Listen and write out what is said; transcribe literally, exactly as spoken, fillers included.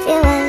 feel like